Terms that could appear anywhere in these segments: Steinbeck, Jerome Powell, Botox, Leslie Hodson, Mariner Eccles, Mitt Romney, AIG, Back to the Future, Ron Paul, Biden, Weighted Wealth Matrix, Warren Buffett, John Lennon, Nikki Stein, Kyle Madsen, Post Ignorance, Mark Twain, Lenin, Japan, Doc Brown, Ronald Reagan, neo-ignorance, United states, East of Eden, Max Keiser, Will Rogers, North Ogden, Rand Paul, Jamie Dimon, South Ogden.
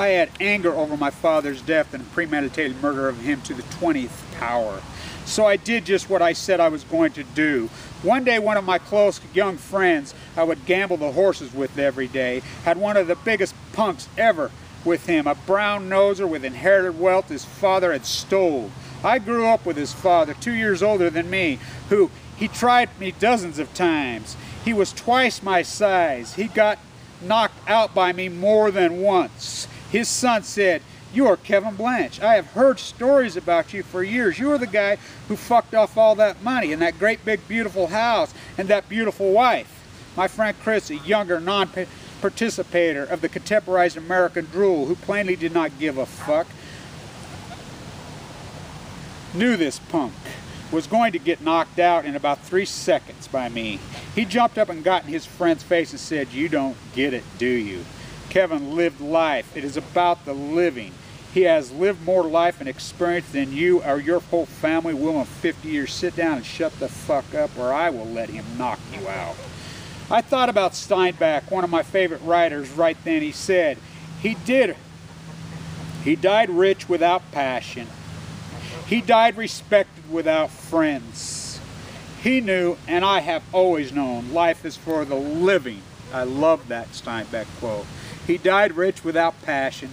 I had anger over my father's death and premeditated murder of him to the 20th power. So I did just what I said I was going to do. One day, one of my close young friends I would gamble the horses with every day had one of the biggest punks ever with him, a brown noser with inherited wealth his father had stole. I grew up with his father, 2 years older than me, who he tried me dozens of times. He was twice my size. He got knocked out by me more than once. His son said, "You are Kevin Blanche. I have heard stories about you for years. You are the guy who fucked off all that money and that great big beautiful house and that beautiful wife." My friend Chris, a younger non-participator of the contemporized American drool who plainly did not give a fuck, knew this punk was going to get knocked out in about 3 seconds by me. He jumped up and got in his friend's face and said, "You don't get it, do you? Kevin lived life. It is about the living. He has lived more life and experience than you or your whole family will in 50 years. Sit down and shut the fuck up or I will let him knock you out." I thought about Steinbeck, one of my favorite writers. Right then he said, he died rich without passion. He died respected without friends. He knew, and I have always known, life is for the living. I love that Steinbeck quote. He died rich without passion.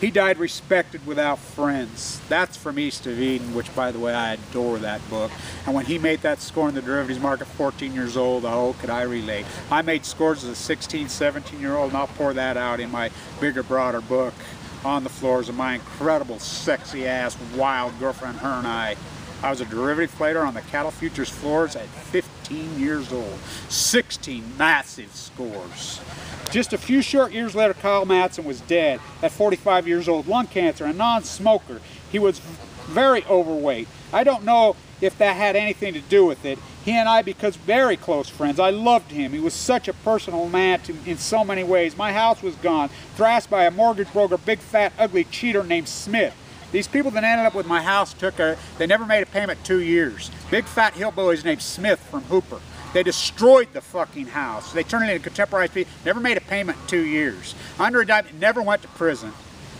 He died respected without friends. That's from East of Eden, which, by the way, I adore that book. And when he made that score in the derivatives market at 14 years old, oh, could I relate. I made scores as a 16, 17-year-old, and I'll pour that out in my bigger, broader book, on the floors of my incredible, sexy-ass, wild girlfriend, her and I. I was a derivative player on the cattle futures floors at 15 years old. 16 massive scores. Just a few short years later, Kyle Madsen was dead at 45 years old, lung cancer, a non-smoker. He was very overweight. I don't know if that had anything to do with it. He and I became very close friends. I loved him. He was such a personal man in so many ways. My house was gone, thrashed by a mortgage broker, big, fat, ugly cheater named Smith. These people that ended up with my house they never made a payment 2 years. Big fat hillbillies named Smith from Hooper. They destroyed the fucking house. They turned it into contemporary people, never made a payment in 2 years. Under indictment, never went to prison.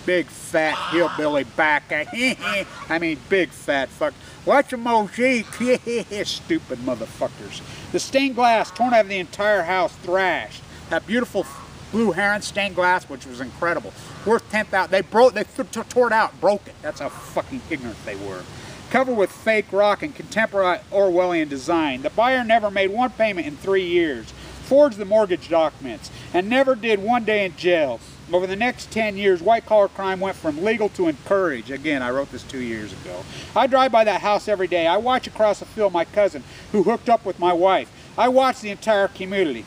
Big fat hillbilly back. I mean, big fat fuck. Watch a mozik. Stupid motherfuckers. The stained glass torn out of the entire house, thrashed. That beautiful blue heron stained glass, which was incredible, worth $10,000. They tore it out, broke it. That's how fucking ignorant they were. Covered with fake rock and contemporary Orwellian design. The buyer never made one payment in 3 years, forged the mortgage documents, and never did one day in jail. Over the next 10 years, white-collar crime went from legal to encouraged. Again, I wrote this 2 years ago. I drive by that house every day. I watch across the field my cousin, who hooked up with my wife. I watch the entire community.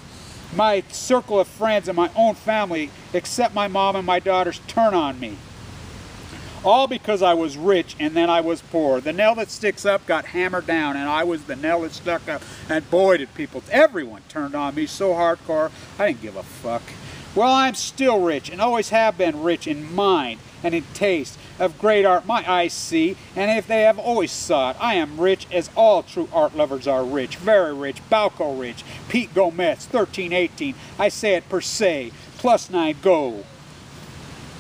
My circle of friends and my own family, except my mom and my daughters, turn on me. All because I was rich and then I was poor. The nail that sticks up got hammered down, and I was the nail that stuck up, and boy did people, everyone turned on me so hardcore, I didn't give a fuck. Well, I'm still rich and always have been rich in mind and in taste of great art my eyes see, and if they have always sought, I am rich as all true art lovers are rich, very rich, Balco rich, Pete Gomez, 1318, I say it per se, +9 go.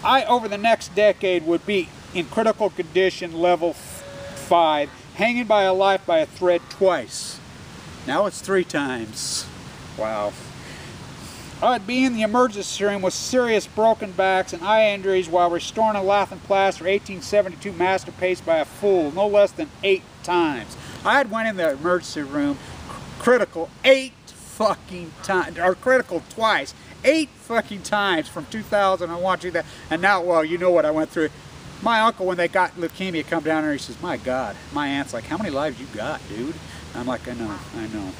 I, over the next decade, would be in critical condition level 5, hanging by a life by a thread twice. Now it's 3 times. Wow. I'd be in the emergency room with serious broken backs and eye injuries while restoring a Latham plaster 1872 masterpiece by a fool no less than 8 times. I had went in the emergency room critical 8 fucking times, or critical twice, 8 fucking times from 2001 to that. And now, well, you know what I went through. My uncle, when they got leukemia, come down there, he says, "My God." My aunt's like, "How many lives you got, dude?" I'm like, "I know, I know."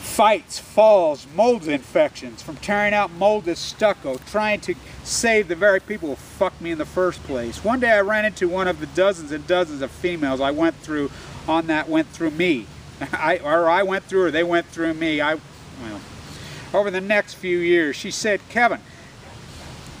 Fights, falls, mold infections, from tearing out mold to stucco, trying to save the very people who fucked me in the first place. One day I ran into one of the dozens and dozens of females I went through on that went through me. I went through her, they went through me. Well, over the next few years, she said, "Kevin,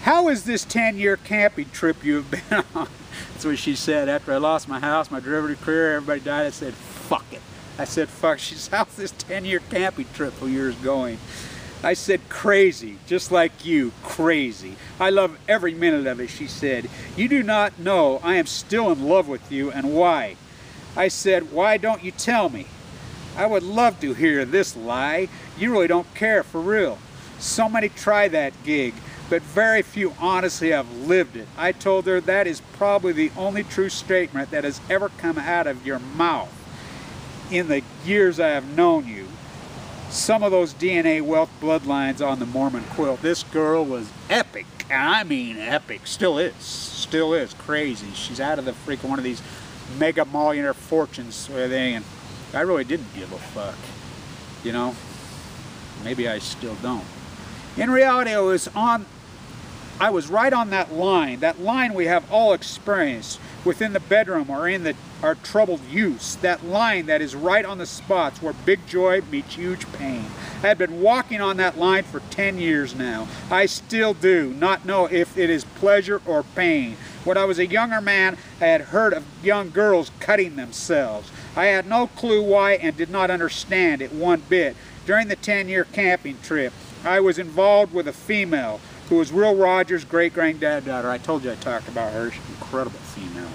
how is this 10-year camping trip you have been on?" That's what she said. After I lost my house, my derivative career, everybody died, I said, "Fuck it." I said, "Fuck." She said, "How's this 10-year camping trip of yours going?" I said, crazy, just like you, crazy. I love every minute of it, she said. You do not know I am still in love with you, and why? I said, why don't you tell me? I would love to hear this lie. You really don't care, for real. So many try that gig, but very few honestly have lived it. I told her that is probably the only true statement that has ever come out of your mouth in the years I have known you. Some of those DNA wealth bloodlines on the Mormon quilt. This girl was epic. I mean epic. Still is. Still is. Crazy. She's out of the freak, one of these mega millionaire fortunes where they, and I really didn't give a fuck. You know? Maybe I still don't. In reality, I was right on that line. That line we have all experienced within the bedroom or in our troubled youths. That line that is right on the spots where big joy meets huge pain. I have been walking on that line for 10 years now. I still do not know if it is pleasure or pain. When I was a younger man, I had heard of young girls cutting themselves. I had no clue why and did not understand it one bit. During the 10-year camping trip, I was involved with a female who was Will Rogers' great-granddaughter. I told you I talked about her. She's an incredible female.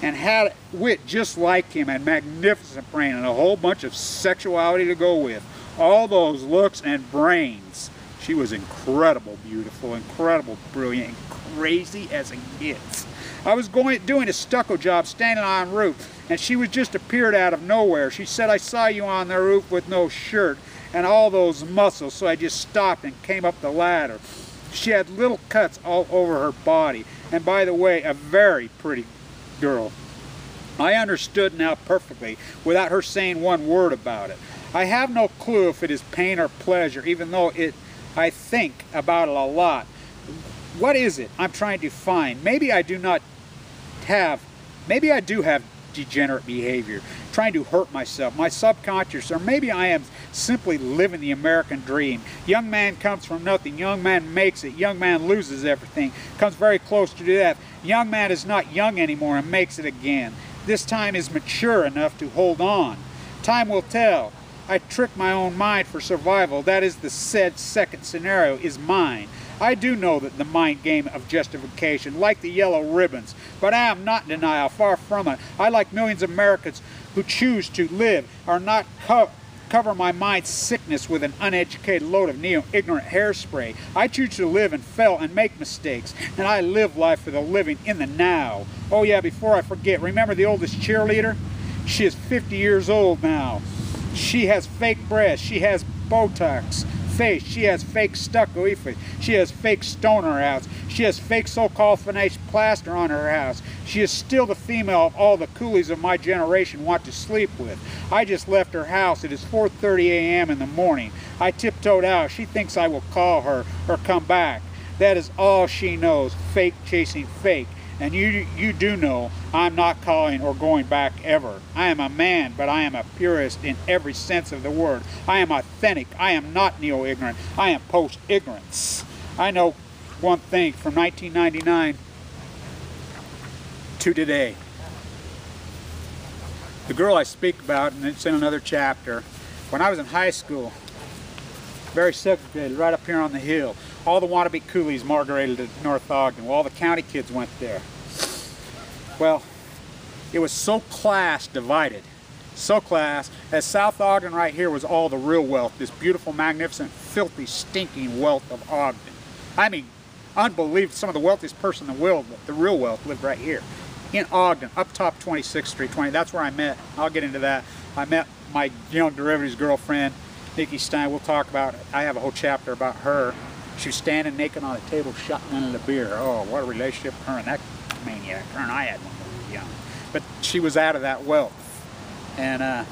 And had wit just like him and magnificent brain and a whole bunch of sexuality to go with. All those looks and brains. She was incredible, beautiful, incredible, brilliant, crazy as it gets. I was doing a stucco job standing on a roof, and she was just appeared out of nowhere. She said, I saw you on the roof with no shirt and all those muscles, so I just stopped and came up the ladder. She had little cuts all over her body, and by the way, a very pretty girl. I understood now perfectly, without her saying one word about it. I have no clue if it is pain or pleasure, even though I think about it a lot. What is it I'm trying to find? Maybe I do have degenerate behavior, trying to hurt myself, my subconscious, or maybe I am simply living the American dream. Young man comes from nothing, young man makes it, young man loses everything, comes very close to death. Young man is not young anymore and makes it again. This time is mature enough to hold on. Time will tell. I trick my own mind for survival. That is, the said second scenario is mine. I do know that the mind game of justification, like the yellow ribbons, but I am not in denial, far from it. I, like millions of Americans who choose to live, are not cover my mind's sickness with an uneducated load of neo-ignorant hairspray. I choose to live and fail and make mistakes, and I live life for the living in the now. Oh yeah, before I forget, remember the oldest cheerleader? She is 50 years old now. She has fake breasts, she has Botox face, she has fake stucco effort, she has fake stoner house, she has fake so-called financial plaster on her house. She is still the female of all the coolies of my generation want to sleep with. I just left her house. It is 4:30 a.m. in the morning. I tiptoed out. She thinks I will call her or come back. That is all she knows, fake chasing fake. And you do know I'm not calling or going back ever. I am a man, but I am a purist in every sense of the word. I am authentic. I am not neo-ignorant. I am post-ignorance. I know one thing from 1999 to today. The girl I speak about, and it's in another chapter, when I was in high school, very segregated, right up here on the hill. All the wannabe coolies migrated to North Ogden. Well, all the county kids went there. Well, it was so class divided, so class, as South Ogden right here was all the real wealth, this beautiful, magnificent, filthy, stinking wealth of Ogden. I mean, unbelievable, some of the wealthiest person in the world, the real wealth, lived right here in Ogden, up top 26th Street, 20. That's where I met, I'll get into that. I met my young derivatives girlfriend, Nikki Stein. We'll talk about it. I have a whole chapter about her. She was standing naked on a table, shotgunning a beer. Oh, what a relationship, her and that maniac. Her and I had one when we were young. But she was out of that wealth. And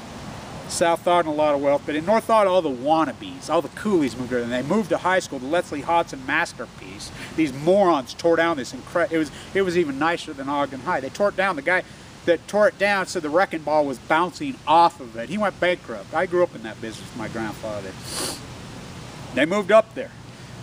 South Ogden, a lot of wealth. But in North Ogden, all the wannabes, all the coolies moved there. And they moved to high school, to Leslie Hodson masterpiece. These morons tore down this incredible, it was even nicer than Ogden High. They tore it down. The guy that tore it down so the wrecking ball was bouncing off of it. He went bankrupt. I grew up in that business with my grandfather. They moved up there.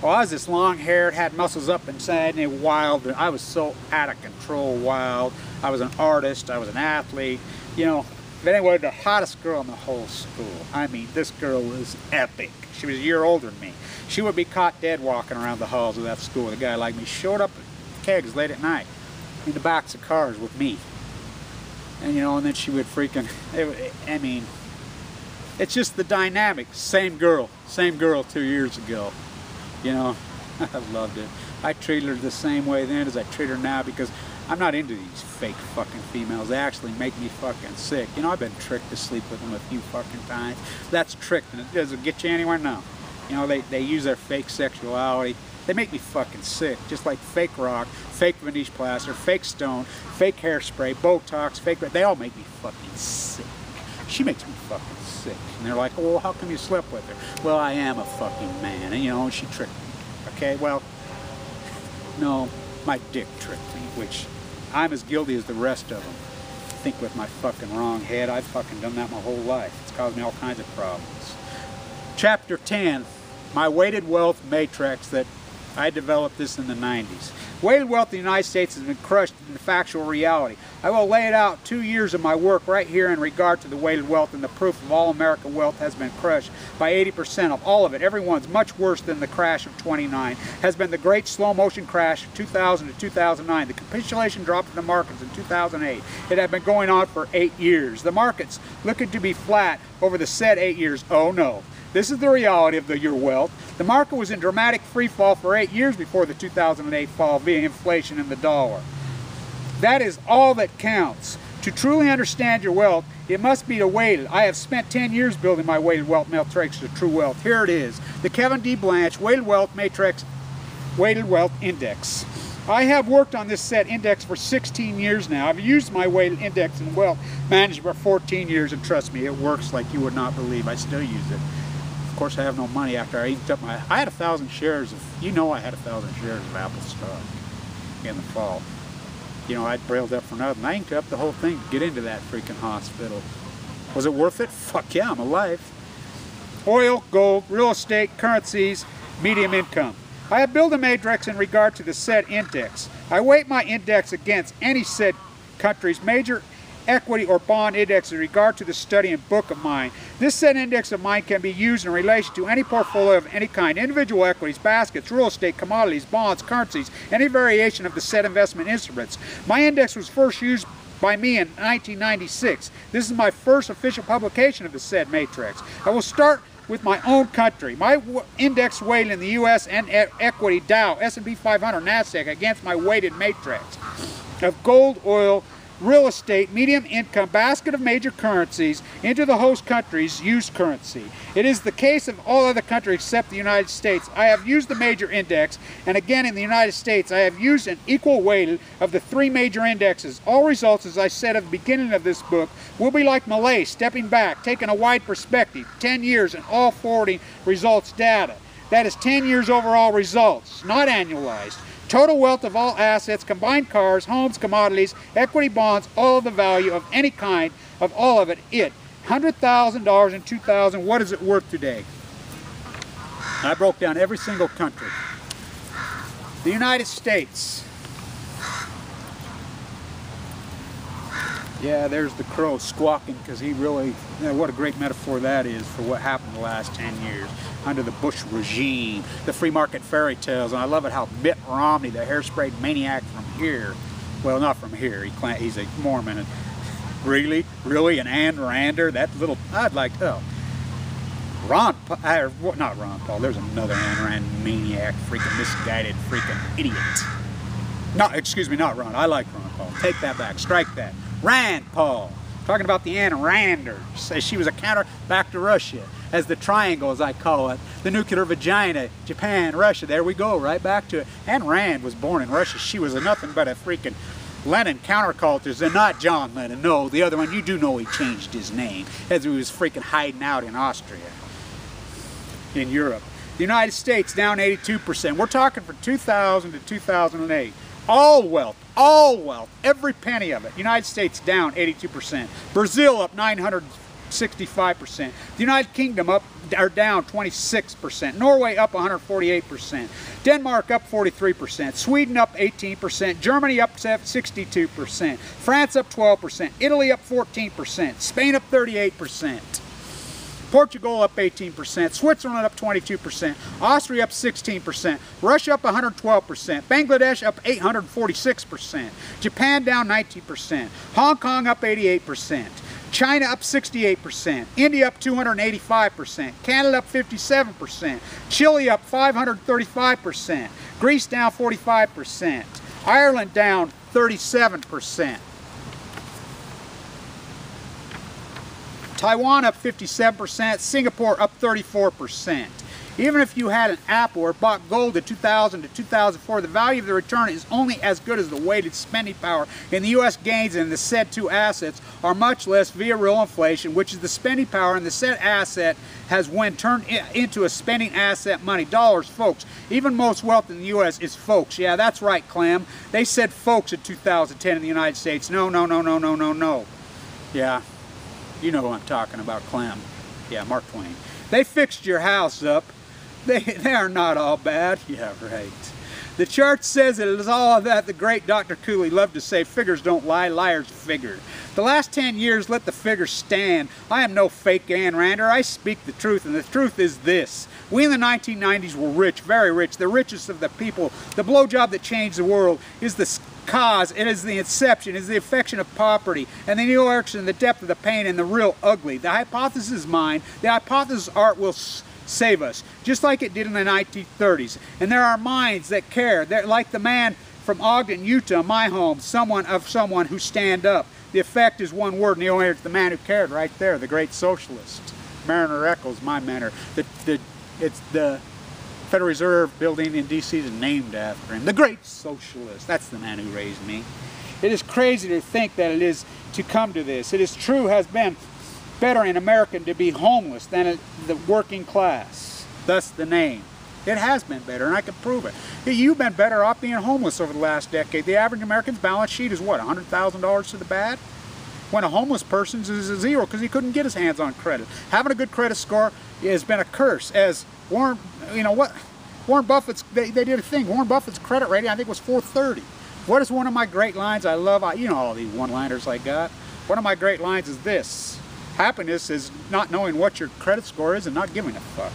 Well, I was this long-haired, had muscles up inside, and it wild. I was so out of control wild. I was an artist. I was an athlete. You know, but anyway, the hottest girl in the whole school. I mean, this girl was epic. She was a year older than me. She would be caught dead walking around the halls of that school. A guy like me showed up at Kegs late at night in the box of cars with me. And, you know, and then she would freaking, I mean, it's just the dynamic. Same girl 2 years ago, you know. I loved it. I treated her the same way then as I treat her now, because I'm not into these fake fucking females. They actually make me fucking sick. You know, I've been tricked to sleep with them a few fucking times. That's tricked, and it doesn't get you anywhere now. You know, they use their fake sexuality. They make me fucking sick, just like fake rock, fake Vanish plaster, fake stone, fake hairspray, Botox, fake... They all make me fucking sick. She makes me fucking sick. And they're like, oh, well, how come you slept with her? Well, I am a fucking man, and, you know, she tricked me. Okay, well, no, my dick tricked me, which... I'm as guilty as the rest of them. I think with my fucking wrong head. I've fucking done that my whole life. It's caused me all kinds of problems. Chapter 10, my weighted wealth matrix that I developed this in the 90s. Weighted wealth in the United States has been crushed into factual reality. I will lay it out 2 years of my work right here in regard to the weighted wealth and the proof of all American wealth has been crushed by 80% of all of it. Everyone's much worse than the crash of 29 has been the great slow motion crash of 2000 to 2009. The capitulation dropped in the markets in 2008. It had been going on for 8 years. The markets looking to be flat over the said 8 years. Oh no. This is the reality of your wealth. The market was in dramatic freefall for 8 years before the 2008 fall via inflation and the dollar. That is all that counts. To truly understand your wealth, it must be weighted. I have spent 10 years building my weighted wealth matrix to true wealth. Here it is, the Kevin D. Blanche Weighted Wealth Matrix, Weighted Wealth Index. I have worked on this set index for 16 years now. I've used my weighted index in wealth management for 14 years, and trust me, it works like you would not believe. I still use it. Of course, I have no money after I eat up my... I had 1,000 shares of... You know, I had 1,000 shares of Apple stock in the fall. You know, I brailed up for nothing. I inked up the whole thing to get into that freaking hospital. Was it worth it? Fuck yeah, I'm alive. Oil, gold, real estate, currencies, medium income. I have built a matrix in regard to the said index. I weight my index against any said country's major equity or bond index in regard to the study and book of mine. This said index of mine can be used in relation to any portfolio of any kind, individual equities, baskets, real estate, commodities, bonds, currencies, any variation of the said investment instruments. My index was first used by me in 1996. This is my first official publication of the said matrix. I will start with my own country. My index weight in the U.S. and equity Dow, S&P 500, NASDAQ against my weighted matrix of gold, oil, real estate, medium income, basket of major currencies, into the host countries, used currency. It is the case of all other countries except the United States. I have used the major index, and again in the United States, I have used an equal weighted of the three major indexes. All results, as I said at the beginning of this book, will be like malaise, stepping back, taking a wide perspective, 10 years and all forwarding results data. That is 10 years overall results, not annualized. Total wealth of all assets, combined cars, homes, commodities, equity bonds, all of the value of any kind, of all of it, $100,000 in 2000, what is it worth today? I broke down every single country. The United States. Yeah, there's the crow squawking because he really, you know, what a great metaphor that is for what happened the last 10 years under the Bush regime, the free market fairy tales. And I love it how Mitt Romney, the hairsprayed maniac from here, well, not from here, he's a Mormon. And really, an Ayn Rander, that little, I'd like, oh. Ron Paul, not Ron Paul, there's another Ayn Rand maniac, freaking misguided, freaking idiot. No, excuse me, not Ron, I like Ron Paul. Take that back, strike that. Rand Paul, talking about the Ayn Randers, says she was a counter back to Russia, as the triangle, as I call it, the nuclear vagina, Japan, Russia, there we go, right back to it. Ayn Rand was born in Russia. She was nothing but a freaking Lenin countercultures, and not John Lennon, no, the other one, you do know he changed his name, as he was freaking hiding out in Austria, in Europe. The United States down 82%. We're talking from 2000 to 2008. All wealth, every penny of it. United States down 82%. Brazil up 900 65%. The United Kingdom up or down 26%. Norway up 148%. Denmark up 43%. Sweden up 18%. Germany up 62%. France up 12%. Italy up 14%. Spain up 38%. Portugal up 18%, Switzerland up 22%, Austria up 16%, Russia up 112%, Bangladesh up 846%, Japan down 19%, Hong Kong up 88%, China up 68%, India up 285%, Canada up 57%, Chile up 535%, Greece down 45%, Ireland down 37%. Taiwan up 57%, Singapore up 34%. Even if you had an Apple or bought gold in 2000 to 2004, the value of the return is only as good as the weighted spending power, and the U.S. gains in the said two assets are much less via real inflation, which is the spending power, and the said asset has when turned into a spending asset money. Dollars, folks. Even most wealth in the U.S. is folks. Yeah, that's right, Clem. They said folks in 2010 in the United States. No, no, no, no, no, no, no. Yeah. You know who I'm talking about, Clem. Yeah, Mark Twain. They fixed your house up. They are not all bad. Yeah, right. The chart says it is all that the great Dr. Cooley loved to say, figures don't lie, liars figure. The last 10 years, let the figures stand. I am no fake Ayn Rander. I speak the truth, and the truth is this. We in the 1990s were rich, very rich, the richest of the people. The blowjob that changed the world is the cause, it is the inception, it is the affection of poverty, and the new action, the depth of the pain, and the real ugly. The hypothesis is mine, the hypothesis art will save us, just like it did in the 1930s. And there are minds that care, they're like the man from Ogden, Utah, my home, someone who stand up. The effect is one word, and it's the man who cared right there, the great socialist. Mariner Eccles, my mentor. It's the Federal Reserve building in D.C. is named after him. The great socialist. That's the man who raised me. It is crazy to think that it is to come to this. It is true has been better in American to be homeless than the working class. Thus the name. It has been better, and I can prove it. You've been better off being homeless over the last decade. The average American's balance sheet is what, $100,000 to the bad? When a homeless person is a zero because he couldn't get his hands on credit. Having a good credit score has been a curse. As Warren, you know what? Warren Buffett's, they did a thing. Warren Buffett's credit rating, I think, was 430. What is one of my great lines I love? You know all these one-liners I got. One of my great lines is this. Happiness is not knowing what your credit score is and not giving a fuck.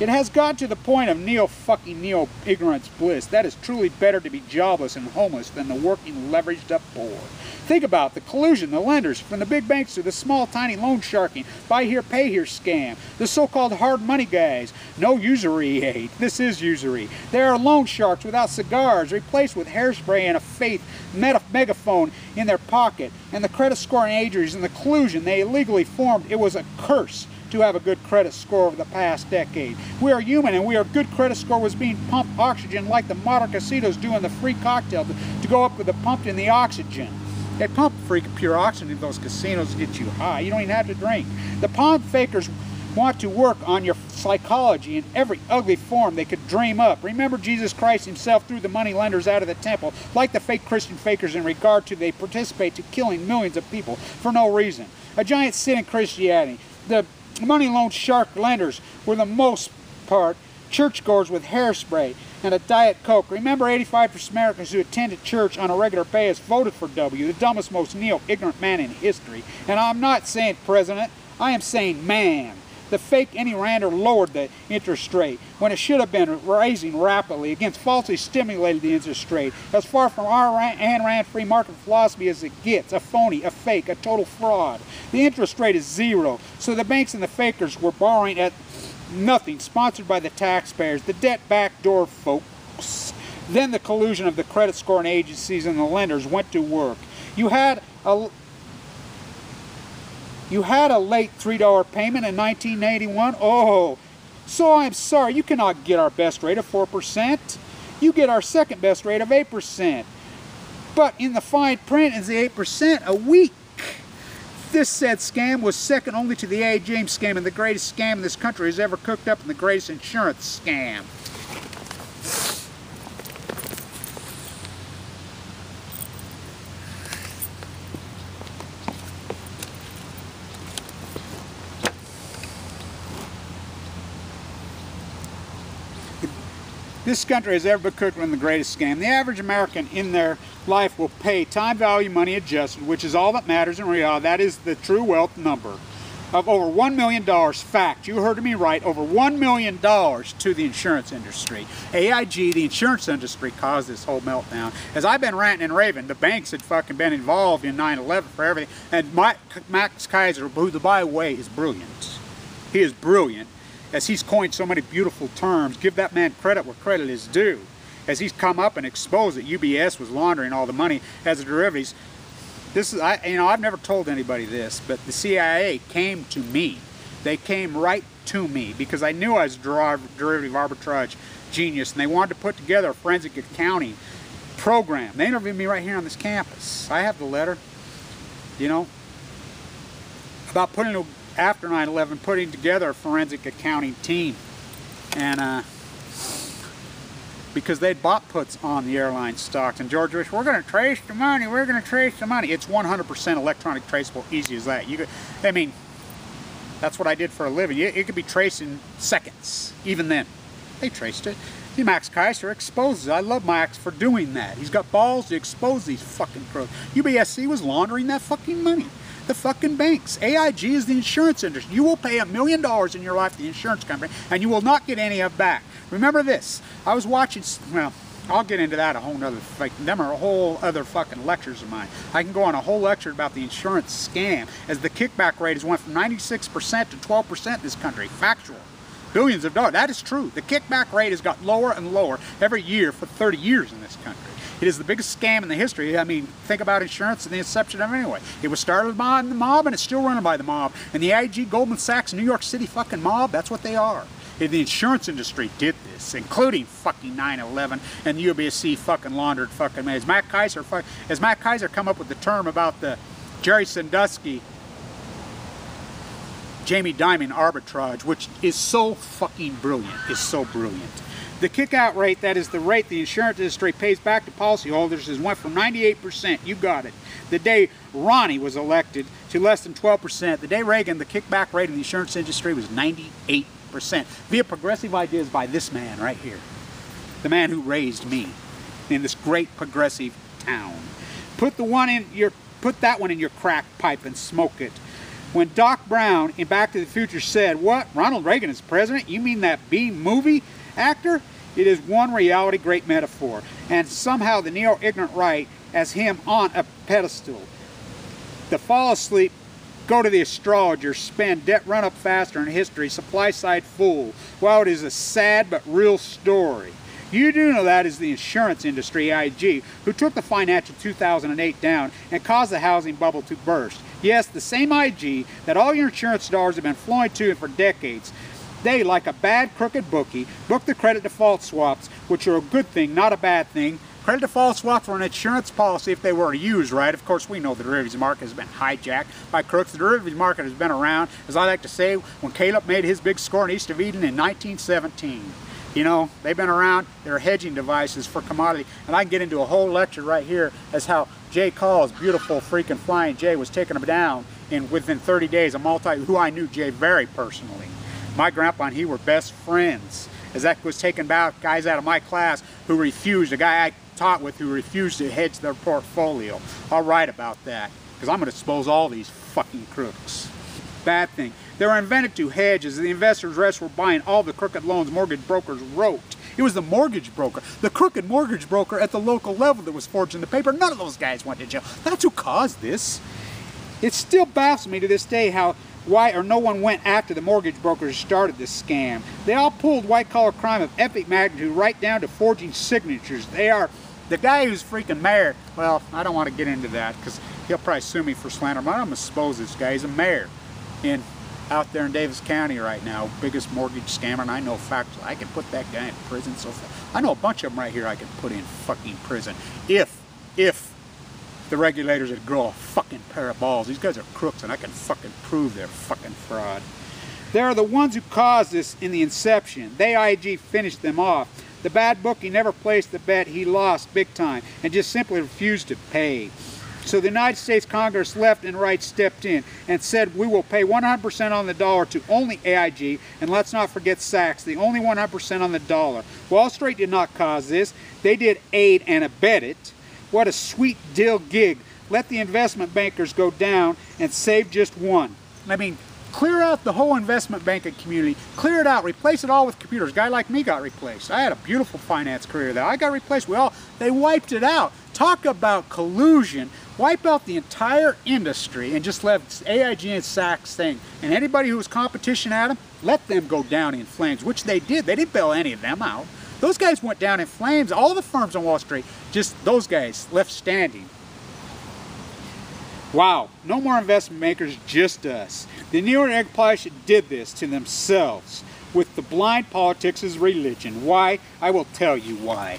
It has gotten to the point of neo-ignorance bliss. That is truly better to be jobless and homeless than the working, leveraged-up poor. Think about the collusion, the lenders, from the big banks to the small, tiny loan sharking, buy here, pay here scam, the so-called hard money guys, no usury aid. This is usury. There are loan sharks without cigars, replaced with hairspray and a faith megaphone in their pocket, and the credit scoring agencies and the collusion they illegally formed. It was a curse to have a good credit score over the past decade. We are human, and we are good credit score was being pumped oxygen like the modern casinos do in the free cocktail to go up with the pumped in the oxygen. They pump free pure oxygen in those casinos to get you high. You don't even have to drink. The pump fakers want to work on your psychology in every ugly form they could dream up. Remember, Jesus Christ himself threw the money lenders out of the temple, like the fake Christian fakers in regard to they participate to killing millions of people for no reason. A giant sin in Christianity. The money loan shark lenders were the most part churchgoers with hairspray and a Diet Coke. Remember, 85% of Americans who attended church on a regular basis voted for W, the dumbest, most neo-ignorant man in history. And I'm not saying president, I am saying man. The fake Ayn Rand lowered the interest rate when it should have been raising rapidly against falsely stimulated the interest rate. As far from our Ayn Rand free market philosophy as it gets, a phony, a fake, a total fraud. The interest rate is zero, so the banks and the fakers were borrowing at nothing, sponsored by the taxpayers, the debt backdoor folks. Then the collusion of the credit scoring agencies and the lenders went to work. You had a late $3 payment in 1981? Oh, so I'm sorry, you cannot get our best rate of 4%. You get our second best rate of 8%. But in the fine print is the 8% a week. This said scam was second only to the AIG scam and the greatest scam this country has ever cooked up and the greatest insurance scam. This country has ever been cooked in the greatest scam. The average American in their life will pay time value money adjusted, which is all that matters in reality. That is the true wealth number of over $1 million. Fact, you heard me right, over $1 million to the insurance industry. AIG, the insurance industry, caused this whole meltdown. As I've been ranting and raving, the banks had fucking been involved in 9/11 for everything. And Max Keiser, who, by the way, is brilliant. He is brilliant, as he's coined so many beautiful terms. Give that man credit where credit is due. As he's come up and exposed that UBS was laundering all the money as the derivatives. This is, I've never told anybody this, but the CIA came to me. They came right to me because I knew I was a derivative arbitrage genius, and they wanted to put together a forensic accounting program. They interviewed me right here on this campus. I have the letter, you know, about putting a after 9/11, putting together a forensic accounting team, and because they bought puts on the airline stocks, and George Bush, we're going to trace the money, we're going to trace the money. It's 100% electronic traceable, easy as that. You could, I mean, that's what I did for a living. It could be traced in seconds. Even then, they traced it. See, Max Keiser exposes it. I love Max for doing that. He's got balls to expose these fucking crooks. UBSC was laundering that fucking money. The fucking banks. AIG is the insurance industry. You will pay $1 million in your life to the insurance company, and you will not get any of it back. Remember this. I was watching, well, I'll get into that a whole nother, like, them are a whole other fucking lectures of mine. I can go on a whole lecture about the insurance scam, as the kickback rate has went from 96% to 12% in this country. Factual. Billions of dollars. That is true. The kickback rate has got lower and lower every year for 30 years in this country. It is the biggest scam in the history. I mean, think about insurance and the inception of it anyway. It was started by the mob, and it's still running by the mob. And the AIG, Goldman Sachs, New York City fucking mob, that's what they are. And the insurance industry did this, including fucking 9/11 and UBSC fucking laundered fucking money. Has Matt Keiser come up with the term about the Jerry Sandusky, Jamie Dimon arbitrage, which is so fucking brilliant, is so brilliant. The kick-out rate, that is the rate the insurance industry pays back to policyholders, has went from 98%, you got it, the day Ronnie was elected, to less than 12%. The day Reagan, the kickback rate in the insurance industry was 98%. Via progressive ideas by this man right here, the man who raised me in this great progressive town. Put that one in your crack pipe and smoke it. When Doc Brown in Back to the Future said, what, Ronald Reagan is president? You mean that B-movie actor? It is one reality, great metaphor, and somehow the neo-ignorant right has him on a pedestal. The fall asleep, go to the astrologer, spend, debt run up faster in history, supply side fool. While it is a sad but real story. You do know that is the insurance industry, AIG, who took the financial 2008 down and caused the housing bubble to burst. Yes, the same IG that all your insurance dollars have been flowing to for decades. They, like a bad crooked bookie, book the credit default swaps, which are a good thing, not a bad thing. Credit default swaps were an insurance policy if they were used right. Of course, we know the derivatives market has been hijacked by crooks. The derivatives market has been around, as I like to say, when Caleb made his big score in East of Eden in 1917. You know, they've been around. They're hedging devices for commodity. And I can get into a whole lecture right here as how Jay Call's beautiful freaking Flying Jay was taking them down in within 30 days. Who I knew Jay very personally. My grandpa and he were best friends, as that was taken by guys out of my class who refused, a guy I taught with who refused to hedge their portfolio. I'll write about that, because I'm going to expose all these fucking crooks. Bad thing. They were invented to hedge, as the investors' reps were buying all the crooked loans mortgage brokers wrote. It was the mortgage broker, the crooked mortgage broker at the local level that was forging the paper. None of those guys went to jail. That's who caused this. It still baffles me to this day how why or no one went after the mortgage brokers who started this scam. They all pulled white-collar crime of epic magnitude right down to forging signatures. They are the guy who's freaking mayor. Well, I don't want to get into that because he'll probably sue me for slander. But I'm going to expose this guy. He's a mayor out there in Davis County right now. Biggest mortgage scammer, and I know facts. I can put that guy in prison. So I know a bunch of them right here I can put in fucking prison. If the regulators would grow a fucking pair of balls. These guys are crooks, and I can fucking prove they're fucking fraud. They are the ones who caused this in the inception. They, AIG, finished them off. The bad bookie never placed the bet he lost big time and just simply refused to pay. So the United States Congress left and right stepped in and said, we will pay 100% on the dollar to only AIG, and let's not forget Sachs, the only 100% on the dollar. Wall Street did not cause this. They did aid and abet it. What a sweet deal gig. Let the investment bankers go down and save just one. I mean, clear out the whole investment banking community. Clear it out. Replace it all with computers. A guy like me got replaced. I had a beautiful finance career there. I got replaced. They wiped it out. Talk about collusion. Wipe out the entire industry and just left AIG and Sachs thing. And anybody who was competition at them, let them go down in flames, which they did. They didn't bail any of them out. Those guys went down in flames. All the firms on Wall Street, just those guys left standing. Wow, no more investment bankers, just us. The neo-American population did this to themselves with the blind politics as religion. Why? I will tell you why.